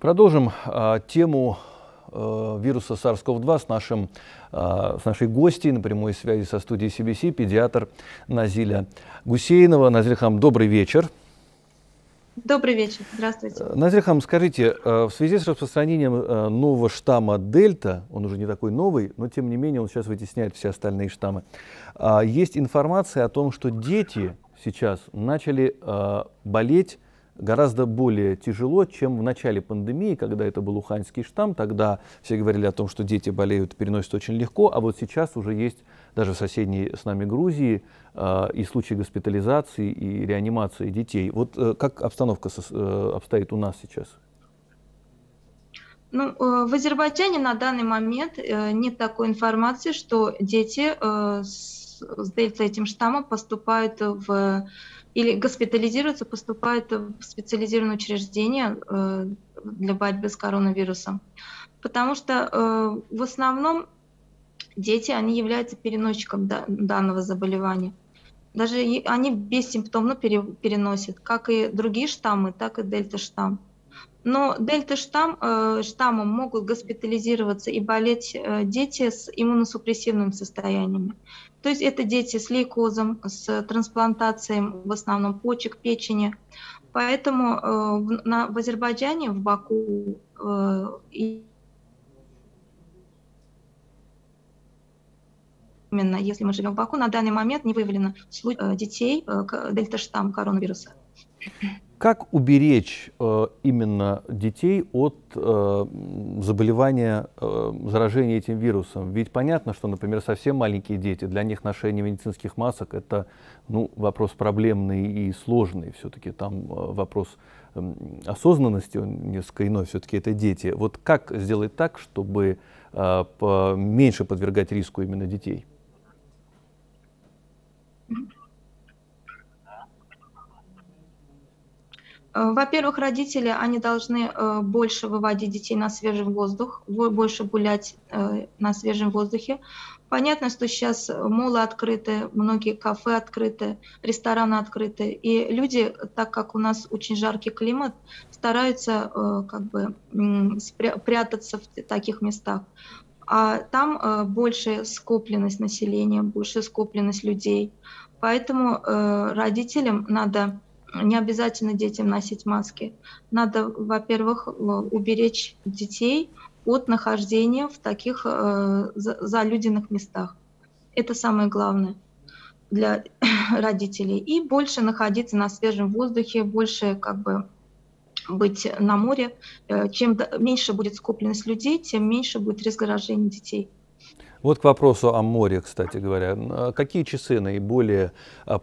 Продолжим тему вируса SARS-CoV-2 с нашей гостьей на прямой связи со студией CBC, педиатр Назиля Гусейнова. Назильхам, добрый вечер. Добрый вечер, здравствуйте. Назильхам, скажите, в связи с распространением нового штамма Дельта, он уже не такой новый, но тем не менее он сейчас вытесняет все остальные штаммы, есть информация о том, что дети сейчас начали болеть гораздо более тяжело, чем в начале пандемии, когда это был уханьский штамм. Тогда все говорили о том, что дети болеют, переносят очень легко, а вот сейчас уже есть даже в соседней с нами Грузии и случаи госпитализации и реанимации детей. Вот как обстановка обстоит у нас сейчас? Ну, в Азербайджане на данный момент нет такой информации, что дети с дельта этим штаммом поступают или госпитализируются, поступают в специализированное учреждение для борьбы с коронавирусом. Потому что в основном дети, они являются переносчиком данного заболевания. Даже они бессимптомно переносят как и другие штаммы, так и дельта-штамм. Но дельта-штаммом могут госпитализироваться и болеть дети с иммуносупрессивным состоянием. То есть это дети с лейкозом, с трансплантацией в основном почек, печени. Поэтому в Азербайджане, в Баку именно если мы живем в Баку, на данный момент не выявлено детей дельта-штамм коронавируса. Как уберечь именно детей от заболевания, заражения этим вирусом? Ведь понятно, что, например, совсем маленькие дети, для них ношение медицинских масок – это вопрос проблемный и сложный. Все-таки там вопрос осознанности, он несколько иной, все-таки это дети. Вот как сделать так, чтобы меньше подвергать риску именно детей? Во-первых, родители, они должны больше выводить детей на свежий воздух, больше гулять на свежем воздухе. Понятно, что сейчас молы открыты, многие кафе открыты, рестораны открыты. И люди, так как у нас очень жаркий климат, стараются прятаться в таких местах. А там больше скопленность населения, больше скопленность людей. Поэтому родителям надо... Не обязательно детям носить маски. Надо, во-первых, уберечь детей от нахождения в таких залюденных местах. Это самое главное для родителей. И больше находиться на свежем воздухе, больше быть на море. Чем меньше будет скопленность людей, тем меньше будет риск заражения детей. Вот к вопросу о море, кстати говоря. Какие часы наиболее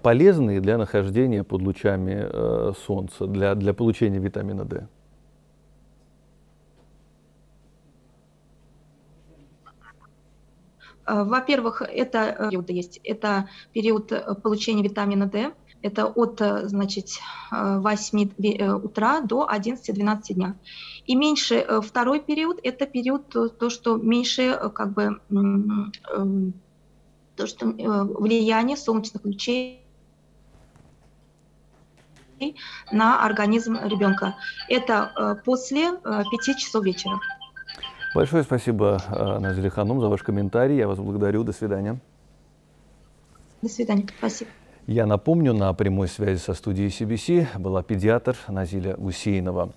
полезны для нахождения под лучами солнца, для получения витамина D? Во-первых, это период получения витамина D. Это от 8 утра до 11-12 дня. И меньше второй период – это период, что меньше влияние солнечных лучей на организм ребенка. Это после 5 часов вечера. Большое спасибо, Назиля Ханум, за ваш комментарий. Я вас благодарю. До свидания. До свидания. Спасибо. Я напомню, на прямой связи со студией CBC была педиатр Назиля Гусейнова.